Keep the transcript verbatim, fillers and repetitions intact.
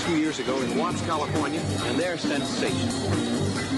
two years ago in Watts, California, and they're sensational.